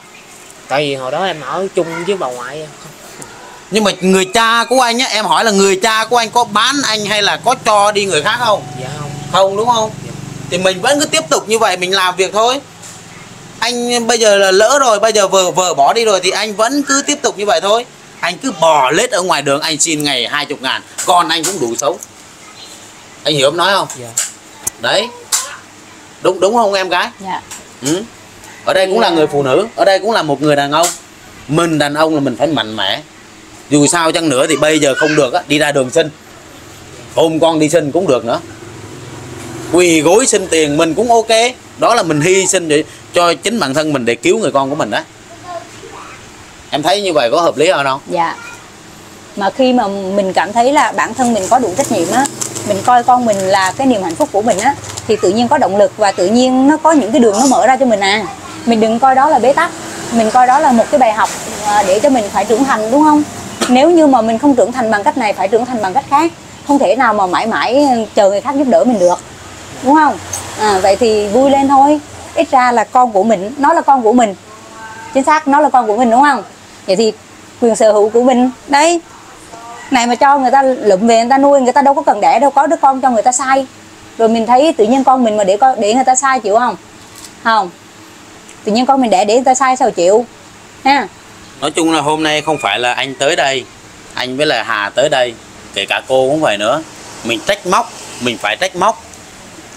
Tại vì hồi đó em ở chung với bà ngoại em. Nhưng mà người cha của anh á, em hỏi là người cha của anh có bán anh hay là có cho đi người khác không? Dạ không. Không đúng không? Dạ. Thì mình vẫn cứ tiếp tục như vậy, mình làm việc thôi. Anh bây giờ là lỡ rồi, bây giờ vợ bỏ đi rồi thì anh vẫn cứ tiếp tục như vậy thôi. Anh cứ bò lết ở ngoài đường, anh xin ngày 20.000, con anh cũng đủ sống. Anh hiểu em nói không? Dạ. Đấy. Đúng đúng không em gái? Dạ. Ừ. Ở đây cũng là người phụ nữ, ở đây cũng là một người đàn ông. Mình đàn ông là mình phải mạnh mẽ. Dù sao chăng nữa thì bây giờ không được á, đi ra đường xin, ôm con đi xin cũng được nữa, quỳ gối xin tiền mình cũng ok. Đó là mình hy sinh để cho chính bản thân mình để cứu người con của mình đó. Em thấy như vậy có hợp lý không? Dạ. Mà khi mà mình cảm thấy là bản thân mình có đủ trách nhiệm á, mình coi con mình là cái niềm hạnh phúc của mình á, thì tự nhiên có động lực và tự nhiên nó có những cái đường nó mở ra cho mình à. Mình đừng coi đó là bế tắc, mình coi đó là một cái bài học để cho mình phải trưởng thành, đúng không? Nếu như mà mình không trưởng thành bằng cách này, phải trưởng thành bằng cách khác. Không thể nào mà mãi mãi chờ người khác giúp đỡ mình được, đúng không? À, vậy thì vui lên thôi. Ít ra là con của mình, nó là con của mình. Chính xác, nó là con của mình đúng không? Vậy thì quyền sở hữu của mình, đấy. Này mà cho người ta lụm về người ta nuôi, người ta đâu có cần đẻ đâu, có đứa con cho người ta sai. Rồi mình thấy tự nhiên con mình mà để người ta sai chịu không? Không. Tự nhiên con mình để người ta sai sao chịu? Ha. Nói chung là hôm nay không phải là anh tới đây, anh với là Hà tới đây, kể cả cô cũng vậy nữa. Mình trách móc, mình phải trách móc.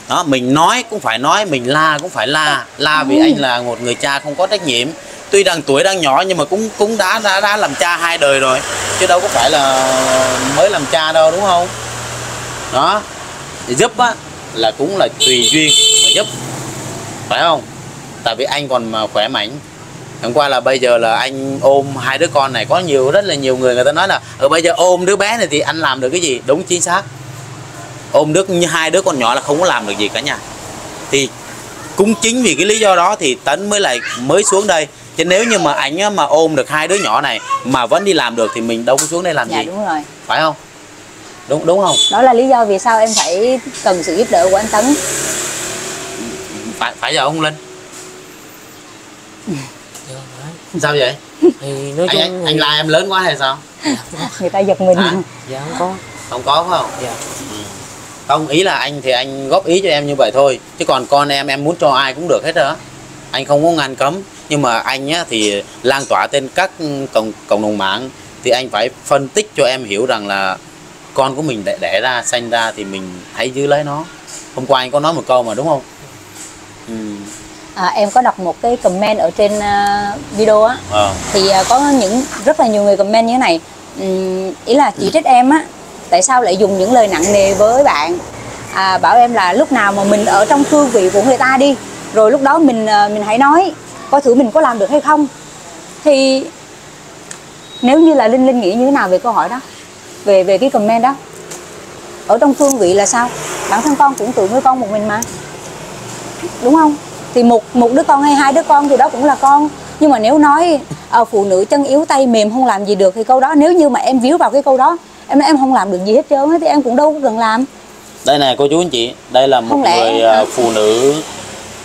Đó, mình nói cũng phải nói, mình la cũng phải la. La vì anh là một người cha không có trách nhiệm. Tuy rằng tuổi đang nhỏ nhưng mà cũng đã làm cha hai đời rồi, chứ đâu có phải là mới làm cha đâu, đúng không? Đó, giúp á là cũng là tùy duyên mà giúp, phải không? Tại vì anh còn mà khỏe mạnh. Hôm qua là bây giờ là anh ôm hai đứa con này, có rất là nhiều người ta nói là ở bây giờ ôm đứa bé này thì anh làm được cái gì? Đúng, chính xác. Ôm hai đứa con nhỏ là không có làm được gì cả nhà. Thì cũng chính vì cái lý do đó thì Tấn mới xuống đây. Chứ nếu như mà anh mà ôm được hai đứa nhỏ này mà vẫn đi làm được thì mình đâu có xuống đây làm gì. Đúng rồi. Phải không? Đúng không? Đó là lý do vì sao em phải cần sự giúp đỡ của anh Tấn. Phải giờ ông Linh. Sao vậy? Thì nói chung anh la em lớn quá hay sao? Người ta giật mình. À? Dạ không có. Không có phải không? Dạ. Không, ý là anh thì anh góp ý cho em như vậy thôi. Chứ còn con em muốn cho ai cũng được hết đó. Anh không có ngăn cấm. Nhưng mà anh á, thì lan tỏa trên các cộng đồng mạng. Thì anh phải phân tích cho em hiểu rằng là con của mình đẻ ra, sanh ra thì mình hãy giữ lấy nó. Hôm qua anh có nói một câu mà đúng không? Ừ. À, em có đọc một cái comment ở trên video á. Thì có rất là nhiều người comment như thế này. Ý là chỉ trích em á, tại sao lại dùng những lời nặng nề với bạn. Bảo em là lúc nào mà mình ở trong cương vị của người ta đi, rồi lúc đó mình hãy nói coi thử mình có làm được hay không. Thì nếu như là Linh nghĩ như thế nào về câu hỏi đó, về cái comment đó? Ở trong cương vị là sao? Bản thân con cũng tự nuôi con một mình mà, đúng không? Thì một đứa con hay hai đứa con thì đó cũng là con. Nhưng mà nếu nói phụ nữ chân yếu tay mềm không làm gì được, thì câu đó nếu như mà em víu vào cái câu đó, em nói em không làm được gì hết trơn thì em cũng đâu có cần làm. Đây này cô chú anh chị, đây là một người phụ nữ.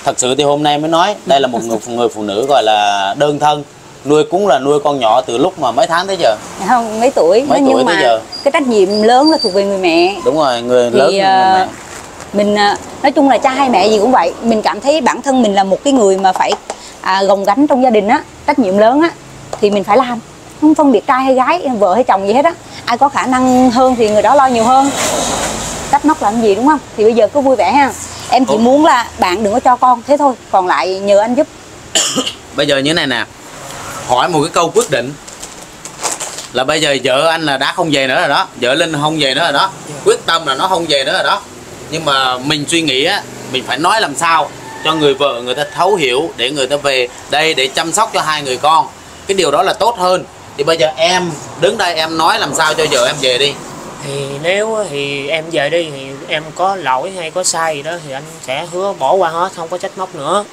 Thật sự thì hôm nay mới nói, đây là một người phụ nữ gọi là đơn thân, nuôi cũng là nuôi con nhỏ từ lúc mà mấy tháng tới giờ. Không, mấy tuổi. Mấy tuổi nhưng tới mà giờ. Cái trách nhiệm lớn là thuộc về người mẹ. Đúng rồi, người lớn thì, người mẹ. Mình nói chung là cha hay mẹ gì cũng vậy, mình cảm thấy bản thân mình là một cái người mà phải gồng gánh trong gia đình á, trách nhiệm lớn á thì mình phải làm. Không phân biệt trai hay gái, vợ hay chồng gì hết á. Ai có khả năng hơn thì người đó lo nhiều hơn. Trách móc làm gì đúng không? Thì bây giờ cứ vui vẻ ha. Em chỉ muốn là bạn đừng có cho con, thế thôi. Còn lại nhờ anh giúp. Bây giờ như thế này nè. Hỏi một cái câu quyết định. Là bây giờ vợ anh là đã không về nữa rồi đó, vợ Linh không về nữa rồi đó, quyết tâm là nó không về nữa rồi đó. Nhưng mà mình suy nghĩ á, mình phải nói làm sao cho người vợ người ta thấu hiểu, để người ta về đây để chăm sóc cho hai người con. Cái điều đó là tốt hơn. Thì bây giờ em đứng đây em nói làm sao cho vợ em về đi. Thì nếu thì em về đi thì em có lỗi hay có sai gì đó thì anh sẽ hứa bỏ qua hết, không có trách móc nữa.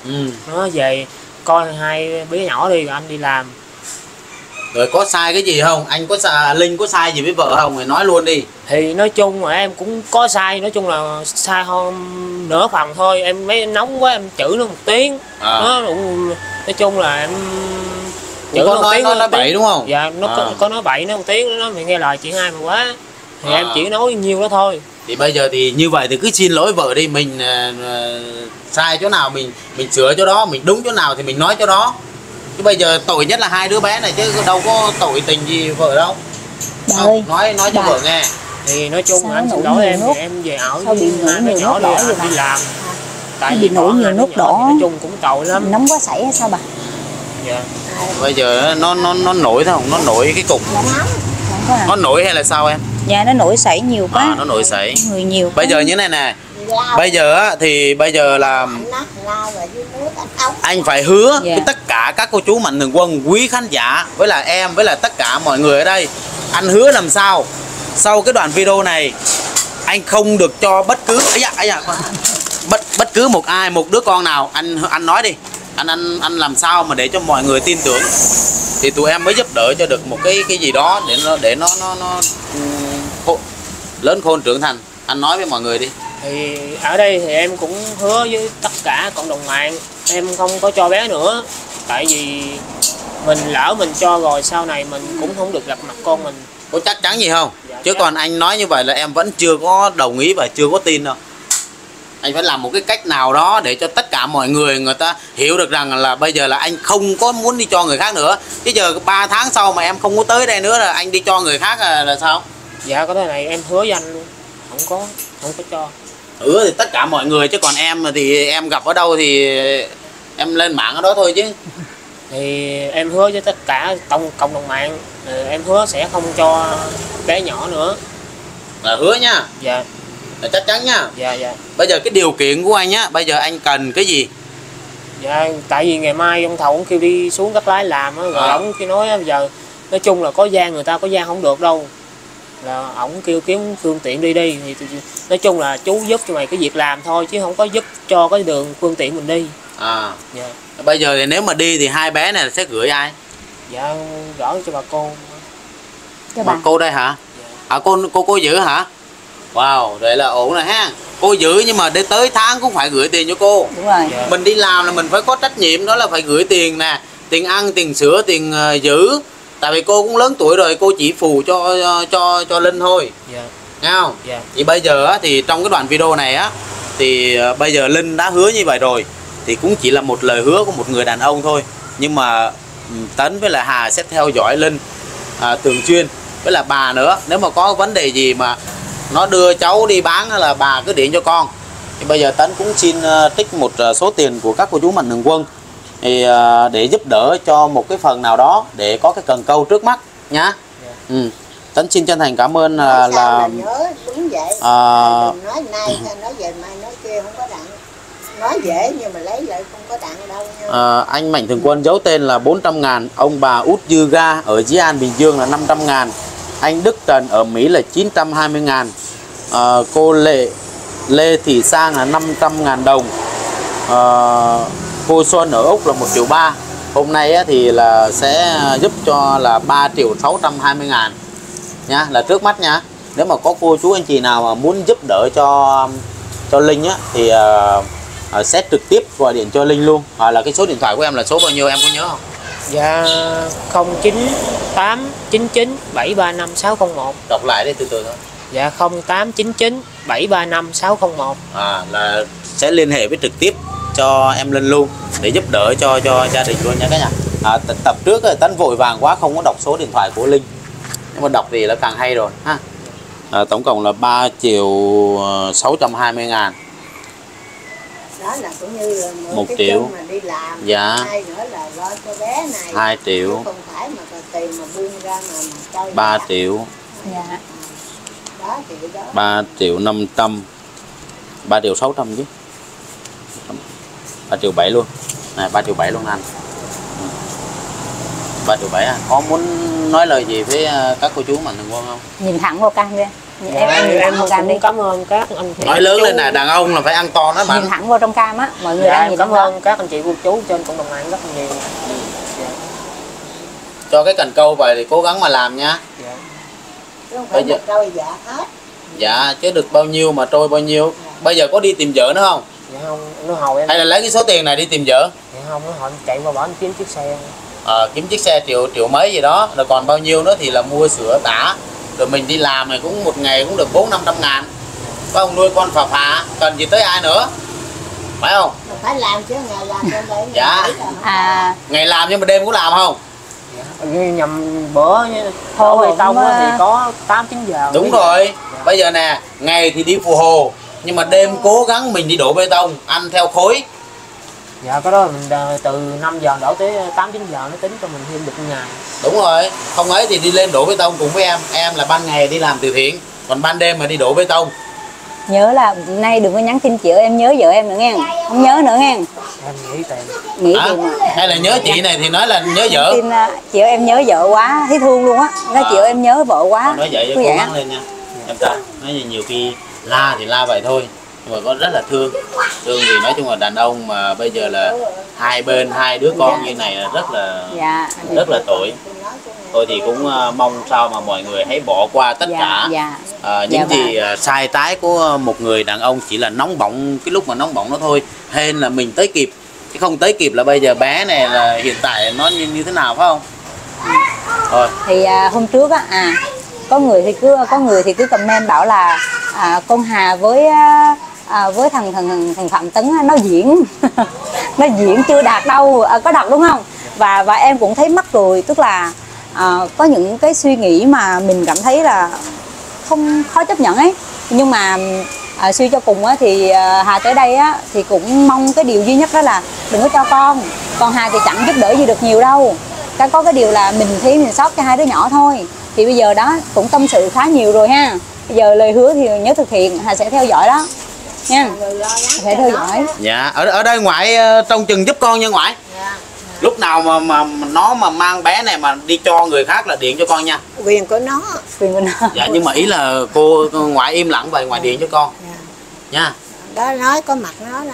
Nó về coi hai bé nhỏ đi rồi anh đi làm. Rồi có sai cái gì không? Anh có sai, Linh có sai gì với vợ không? Thì nói luôn đi. Thì nói chung là em cũng có sai, nói chung là sai hơn nửa phần thôi. Em mấy nóng quá em chửi nó một tiếng. Nói chung là em chửi nó một tiếng. Nó nói bậy đúng không? Dạ, nó có nói bậy nó một tiếng, nó nghe lời chị hai mà quá. Thì em chỉ nói nhiêu đó thôi. Thì bây giờ thì như vậy thì cứ xin lỗi vợ đi. Mình sai chỗ nào mình sửa chỗ đó, mình đúng chỗ nào thì mình nói chỗ đó. Chứ bây giờ tội nhất là hai đứa bé này chứ đâu có tội tình gì vợ đâu. Không, nói cho vợ nghe. Thì nói chung là em xin lỗi em, thì em về ở với hai nhỏ là em đi làm. Tại vì nổi nhiều nước đỏ, nói chung cũng tội lắm. Nóng quá xảy sao bà? Dạ. Bây giờ nó nổi thôi, nó nổi cái cục. Nó nổi hay là sao em? Dạ nó nổi sảy nhiều quá. Nó nổi sảy. Người nhiều. Bây giờ như thế này nè. Bây giờ thì bây giờ là anh phải hứa với tất cả các cô chú mạnh thường quân, quý khán giả, với là em, với là tất cả mọi người ở đây. Anh hứa làm sao sau cái đoạn video này anh không được cho bất cứ bất cứ một ai, một đứa con nào. Anh nói đi, anh làm sao mà để cho mọi người tin tưởng thì tụi em mới giúp đỡ cho được một cái gì đó để nó lớn khôn trưởng thành. Anh nói với mọi người đi. Thì ở đây thì em cũng hứa với tất cả cộng đồng mạng em không có cho bé nữa, tại vì mình lỡ mình cho rồi sau này mình cũng không được gặp mặt con mình. Có chắc chắn gì không? Dạ, chứ chắc. Còn anh nói như vậy là em vẫn chưa có đồng ý và chưa có tin đâu. Anh phải làm một cái cách nào đó để cho tất cả mọi người ta hiểu được rằng là bây giờ là anh không có muốn đi cho người khác nữa. Chứ giờ 3 tháng sau mà em không có tới đây nữa là anh đi cho người khác là sao? Dạ cái này em hứa với anh luôn, không có cho. Ừ thì tất cả mọi người, chứ còn em thì em gặp ở đâu thì em lên mạng ở đó thôi chứ. Thì em hứa với tất cả cộng đồng mạng, em hứa sẽ không cho bé nhỏ nữa. Là hứa nha. Dạ. Là chắc chắn nha. Dạ dạ. Bây giờ cái điều kiện của anh á, bây giờ anh cần cái gì? Dạ tại vì ngày mai ông Thầu cũng kêu đi xuống các lái làm á, rồi ổng kêu nói bây giờ nói chung là có gian người ta có gian không được đâu. Là ổng kêu kiếm phương tiện đi thì nói chung là chú giúp cho mày cái việc làm thôi chứ không có giúp cho cái đường phương tiện mình đi. Dạ. Bây giờ thì nếu mà đi thì hai bé này sẽ gửi ai? Dạ gửi cho bà cô. Cho bà cô đây hả? Dạ. À cô giữ hả? Wow, vậy là ổn rồi ha. Cô giữ nhưng mà để tới tháng cũng phải gửi tiền cho cô. Đúng rồi. Dạ. Mình đi làm là mình phải có trách nhiệm, đó là phải gửi tiền nè, tiền ăn, tiền sữa, tiền giữ. Tại vì cô cũng lớn tuổi rồi, cô chỉ phù cho Linh thôi. Dạ. Nghe không? Dạ. Thì bây giờ á, thì trong cái đoạn video này á, thì bây giờ Linh đã hứa như vậy rồi, thì cũng chỉ là một lời hứa của một người đàn ông thôi. Nhưng mà Tấn với là Hà sẽ theo dõi Linh thường xuyên, với là bà nữa. Nếu mà có vấn đề gì mà nó đưa cháu đi bán là bà cứ điện cho con. Thì bây giờ Tấn cũng xin trích một số tiền của các cô chú mạnh thường quân thì để giúp đỡ cho một cái phần nào đó để có cái cần câu trước mắt nhá. Tấn xin chân thành cảm ơn là nhớ, đúng vậy. Nói nay nói về mai nói kia không có đặng, nói dễ nhưng mà lấy lại không có đặng đâu nha. Anh Mạnh Thường Quân giấu tên là 400.000, ông bà Út Dư Ga ở Dĩ An Bình Dương là 500.000, anh Đức Trần ở Mỹ là 920.000, cô Lê Thị Sang là 500.000 đồng. Cô Xuân ở Úc là 1,3 triệu. Hôm nay á, thì là sẽ giúp cho là 3.620.000 nha, là trước mắt nha. Nếu mà có cô chú anh chị nào mà muốn giúp đỡ cho Linh á, thì sẽ trực tiếp gọi điện cho Linh luôn. Là cái số điện thoại của em là số bao nhiêu em có nhớ không? Dạ 08999735 601. Đọc lại đi từ từ thôi. Dạ 0899735601. Là sẽ liên hệ với trực tiếp cho em Linh luôn để giúp đỡ cho gia đình luôn nha các nhà. Tập trước Tấn vội vàng quá không có đọc số điện thoại của Linh, nhưng mà đọc thì là càng hay rồi ha. Tổng cộng là 3.620.000, 1 triệu mà đi làm. Dạ. Hai nữa là lo cho bé này. 2 triệu. Không phải mà tiền mà buông ra mà 3 triệu. Dạ. 3.500.000, 3.600.000 chứ. 3.7 triệu luôn. Này 3.7 triệu luôn anh. 3.7 triệu anh. Có muốn nói lời gì với các cô chú mạnh thường quân không? Nhìn thẳng vào căng đi. Nhìn em vào cam đi. Cảm ơn các anh chị. Nói lớn chú lên nè, đàn ông là phải ăn to nói mạnh. Nhìn thẳng vào trong cam á, mọi người. Dạ, em cảm ơn các anh chị cô chú trên cộng đồng mạng rất nhiều. cho cái cần câu về thì cố gắng mà làm nha. Dạ. Chứ không phải bây giờ câu dạ hết. Dạ, chứ được bao nhiêu mà trôi bao nhiêu. Dạ. Bây giờ có đi tìm vợ nữa không? Dạ không, nó hồi em. Hay là lấy cái số tiền này đi tìm vợ? Dạ không, nó hồi chạy qua bỏ em kiếm chiếc xe. Kiếm chiếc xe triệu mấy gì đó, rồi còn bao nhiêu nữa thì là mua sữa tả. Rồi mình đi làm này cũng một ngày cũng được 400-500 ngàn. Phải không, nuôi con Phà Phà, cần gì tới ai nữa? Phải không? Mình phải làm chứ, ngày làm đêm đấy. Dạ. Ngày làm nhưng mà đêm cũng làm không? Dạ. Nhầm bữa thôi tông thì có 8-9 giờ. Đúng rồi. Dạ. Bây giờ nè, ngày thì đi phù hồ, nhưng mà đêm cố gắng mình đi đổ bê tông, ăn theo khối. Dạ, cái đó mình từ 5 giờ đổ tới 8-9 giờ nó tính cho mình thêm được ngày. Đúng rồi, không ấy thì đi lên đổ bê tông cùng với em. Em là ban ngày đi làm từ thiện, còn ban đêm mà đi đổ bê tông. Nhớ là nay đừng có nhắn tin chị ơi, em nhớ vợ em nữa nghe, không nhớ nữa nghe. Em nghĩ tiền. Nghĩ tiền à? Hay là nhớ chị này thì nói là nhớ vợ. Tin chị ơi em nhớ vợ quá, thấy thương luôn á. Nói chị ơi em nhớ vợ quá. Nói vậy cố gắng lên nha. Em ta nói gì nhiều khi la thì la vậy thôi, nhưng mà con rất là thương. Thương thì nói chung là đàn ông mà bây giờ là hai bên hai đứa con dạ. Như này là rất là tội. Tôi thì cũng mong sao mà mọi người hãy bỏ qua tất cả những gì sai trái của một người đàn ông, chỉ là nóng bỏng cái lúc mà nóng bỏng nó thôi, hên là mình tới kịp chứ không tới kịp là bây giờ bé này là hiện tại nó như thế nào, phải không? Rồi. Thì hôm trước á có người thì cứ comment bảo là con Hà với thằng Phạm Tấn nó diễn nó diễn chưa đạt đâu, có đạt đúng không? Và em cũng thấy mắc cười, tức là có những cái suy nghĩ mà mình cảm thấy là không khó chấp nhận ấy, nhưng mà suy cho cùng á, thì Hà tới đây á, thì cũng mong cái điều duy nhất đó là đừng có cho con Hà thì chẳng giúp đỡ gì được nhiều đâu, cái có cái điều là mình thấy mình sót cho hai đứa nhỏ thôi. Thì bây giờ đó cũng tâm sự khá nhiều rồi ha, bây giờ lời hứa thì nhớ thực hiện, Hà sẽ theo dõi đó nha, sẽ theo dõi. Dạ, ở đây ngoại trông chừng giúp con nha ngoại. Dạ. Lúc nào mà nó mà mang bé này mà đi cho người khác là điện cho con nha. Quyền của nó. Quyền của nó. Dạ, nhưng mà ý là cô ngoại im lặng vậy, ngoại điện cho con. Dạ. Nha. Đó nói có mặt nó đó,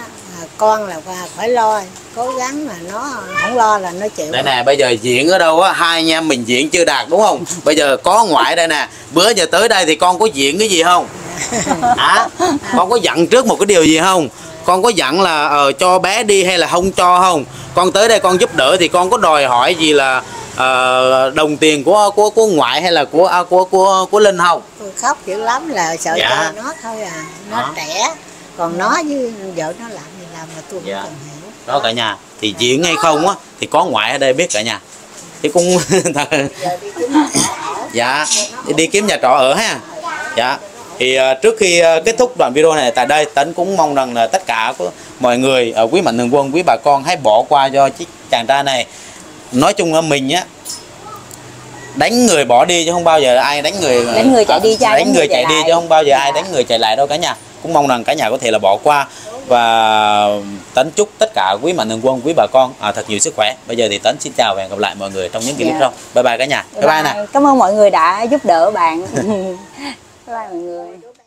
con là phải lo, cố gắng mà nó không lo là nó chịu. Đây nè, bây giờ diễn ở đâu á, hai anh em mình diễn chưa đạt đúng không? Bây giờ có ngoại đây nè, bữa giờ tới đây thì con có diễn cái gì không? Hả? Con có dặn trước một cái điều gì không? Con có dặn là cho bé đi hay là không cho không? Con tới đây con giúp đỡ thì con có đòi hỏi gì là đồng tiền của ngoại hay là của Linh không? Tôi khóc dữ lắm là sợ dạ. Cho nó thôi à, nó trẻ, còn nó với vợ nó làm gì làm mà tôi dạ. Không cần hiểu. Đó cả nhà, thì diễn hay không á thì có ngoại ở đây biết cả nhà. Thì cũng dạ đi kiếm nhà trọ ở ha. Dạ. Thì trước khi kết thúc đoạn video này tại đây, Tấn cũng mong rằng là tất cả mọi người ở quý mạnh thường quân, quý bà con hãy bỏ qua cho chiếc chàng trai này. Nói chung là mình á, đánh người bỏ đi chứ không bao giờ ai đánh người chạy đi chứ không bao giờ ai đánh người chạy lại đâu cả nhà. Cũng mong rằng cả nhà có thể là bỏ qua, và Tấn chúc tất cả quý mạnh thường quân, quý bà con thật nhiều sức khỏe. Bây giờ thì Tấn xin chào và hẹn gặp lại mọi người trong những clip sau. Bye bye cả nhà. Bye bye nè. Cảm ơn mọi người đã giúp đỡ bạn. Bye bye mọi người.